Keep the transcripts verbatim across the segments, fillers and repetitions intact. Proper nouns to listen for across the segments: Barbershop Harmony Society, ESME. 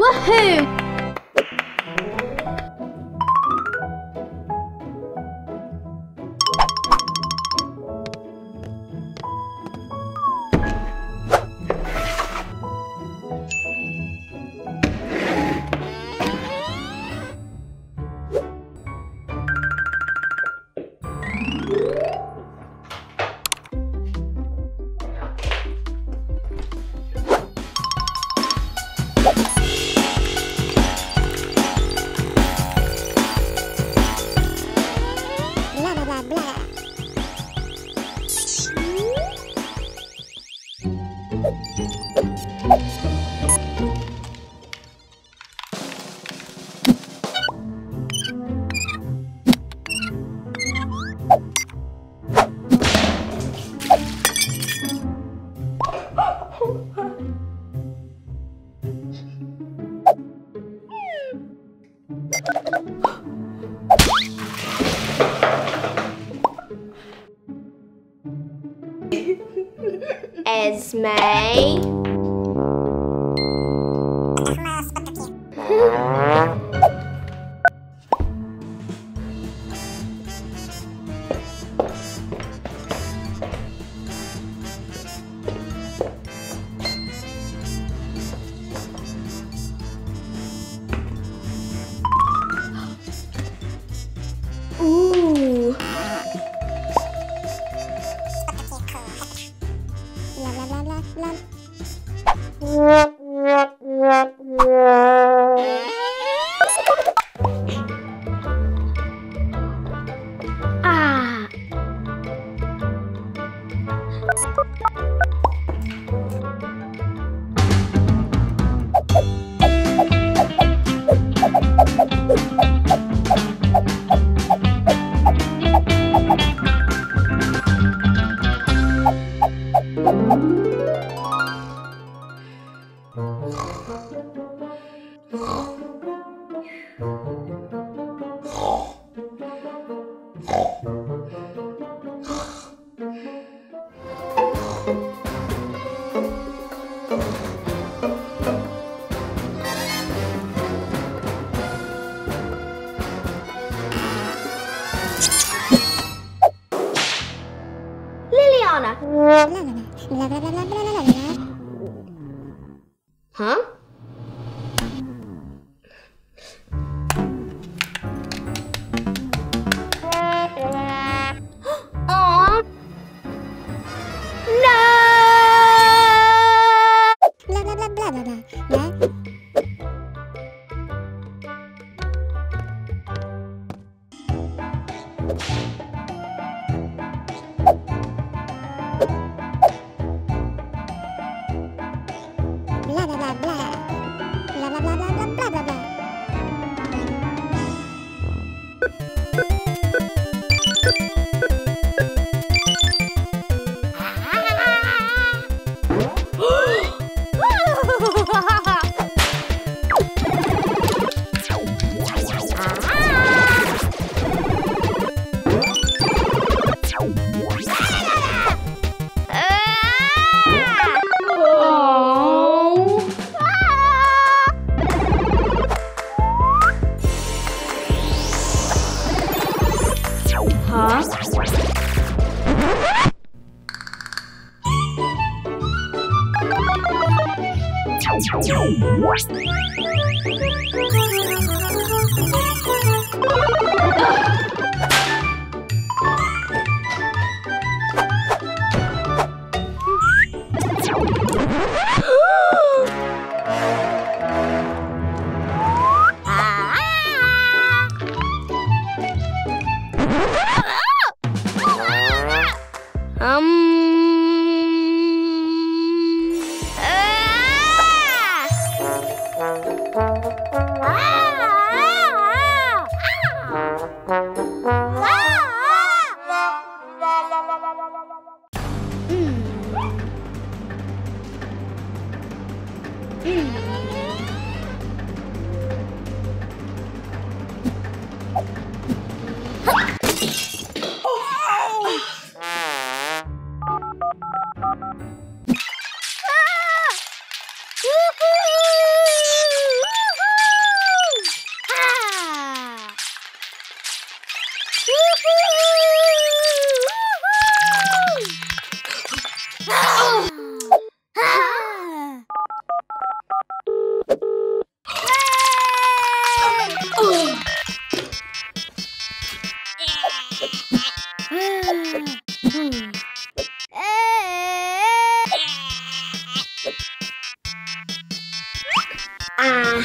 Woohoo! Esme. Huh? Aha!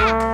Bye.